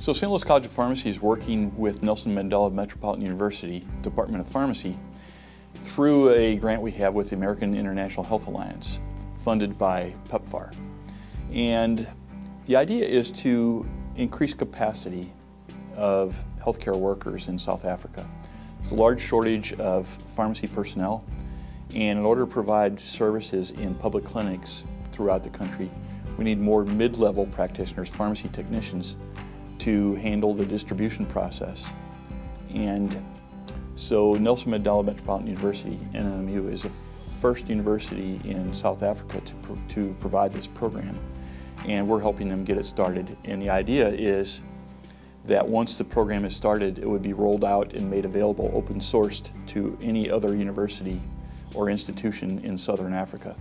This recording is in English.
So St. Louis College of Pharmacy is working with Nelson Mandela Metropolitan University Department of Pharmacy through a grant we have with the American International Health Alliance, funded by PEPFAR. And the idea is to increase capacity of healthcare workers in South Africa. There's a large shortage of pharmacy personnel, and in order to provide services in public clinics throughout the country, we need more mid-level practitioners, pharmacy technicians, to handle the distribution process. And so Nelson Mandela Metropolitan University, NMU, is the first university in South Africa to provide this program. And we're helping them get it started. And the idea is that once the program is started, it would be rolled out and made available, open sourced, to any other university or institution in Southern Africa.